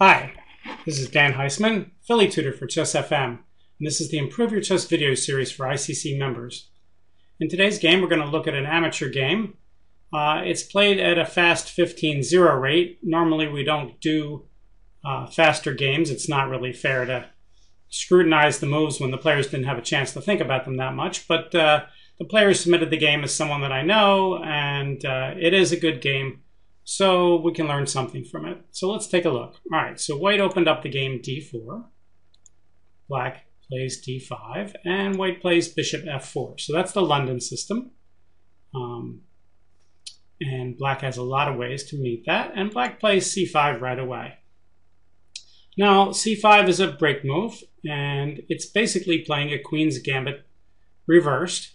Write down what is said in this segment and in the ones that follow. Hi, this is Dan Heisman, Philly tutor for Chess FM, and this is the Improve Your Chess video series for ICC members. In today's game, we're going to look at an amateur game. It's played at a fast 15-0 rate. Normally, we don't do faster games. It's not really fair to scrutinize the moves when the players didn't have a chance to think about them that much, but the player submitted the game as someone that I know, and it is a good game. So we can learn something from it. So let's take a look. All right, so white opened up the game d4. Black plays d5, and white plays bishop f4. So that's the London system. And black has a lot of ways to meet that, and black plays c5 right away. Now, c5 is a break move, and it's basically playing a Queen's gambit reversed.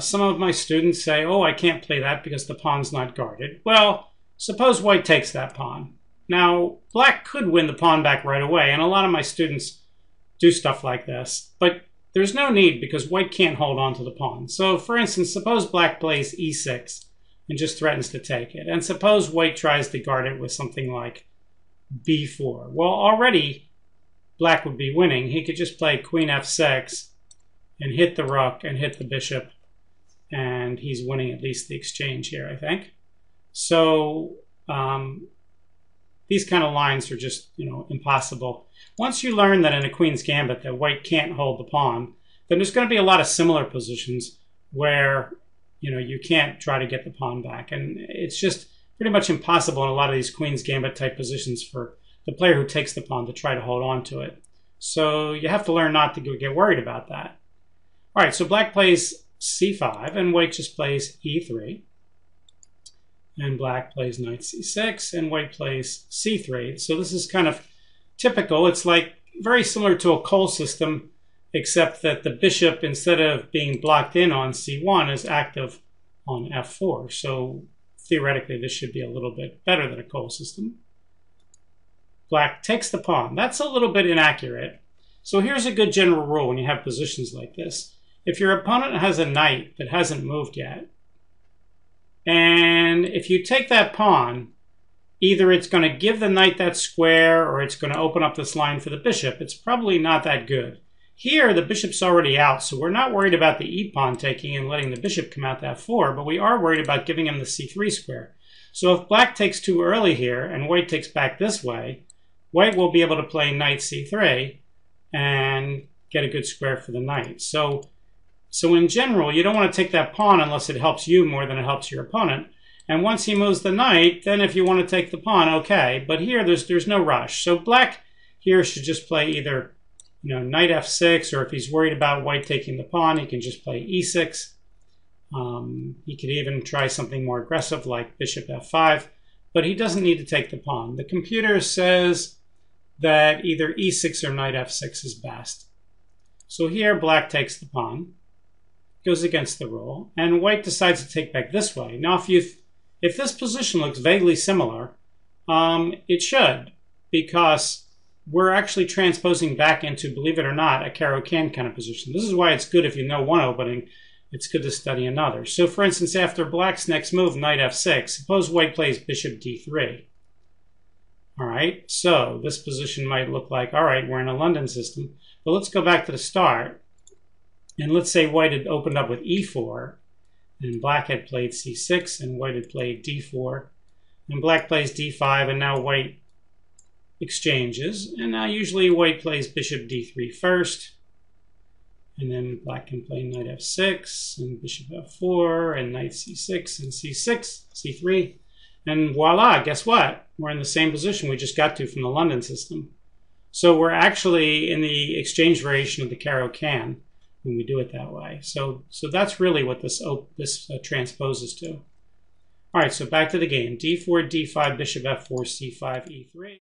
Some of my students say, oh, I can't play that because the pawn's not guarded. Well, suppose white takes that pawn. Now, black could win the pawn back right away, and a lot of my students do stuff like this, but there's no need because white can't hold on to the pawn. So, for instance, suppose black plays e6 and just threatens to take it, and suppose white tries to guard it with something like b4. Well, already black would be winning. He could just play queen f6 and hit the rook and hit the bishop, and he's winning at least the exchange here, I think. So these kind of lines are just, impossible. Once you learn that in a Queen's gambit that white can't hold the pawn, then there's going to be a lot of similar positions where, you can't try to get the pawn back. And it's just pretty much impossible in a lot of these Queen's gambit type positions for the player who takes the pawn to try to hold on to it. So you have to learn not to get worried about that. All right, so black plays c5, and white just plays e3. And black plays knight c6, and white plays c3. So this is kind of typical. It's like very similar to a Colle system, except that the bishop, instead of being blocked in on c1, is active on f4. So theoretically, this should be a little bit better than a Colle system. Black takes the pawn. That's a little bit inaccurate. So here's a good general rule when you have positions like this. If your opponent has a knight that hasn't moved yet, and if you take that pawn, either it's going to give the knight that square or it's going to open up this line for the bishop. It's probably not that good. Here, the bishop's already out, so we're not worried about the e-pawn taking and letting the bishop come out that f4, but we are worried about giving him the c3 square. So if black takes too early here and white takes back this way, white will be able to play knight c3 and get a good square for the knight. So in general, you don't want to take that pawn unless it helps you more than it helps your opponent. And once he moves the knight, then if you want to take the pawn, okay. But here, there's no rush. So black here should just play either knight f6, or if he's worried about white taking the pawn, he can just play e6. He could even try something more aggressive like bishop f5. But he doesn't need to take the pawn. The computer says that either e6 or knight f6 is best. So here, black takes the pawn. Goes against the rule, and white decides to take back this way. Now, if this position looks vaguely similar, it should, because we're actually transposing back into, believe it or not, a Caro-Kann kind of position. This is why it's good if you know one opening, it's good to study another. So, for instance, after black's next move, knight f6, suppose white plays bishop d3. All right, so this position might look like, all right, we're in a London system, but let's go back to the start. And let's say white had opened up with e4, and black had played c6, and white had played d4, and black plays d5, and now white exchanges. And now usually white plays bishop d3 first, and then black can play knight f6, and bishop f4, and knight c6, and c6, c3. And voila, guess what? We're in the same position we just got to from the London system. So we're actually in the exchange variation of the Caro-Kann when we do it that way. So that's really what this transposes to. All right, so back to the game. d4, d5, bishop f4, c5, e3.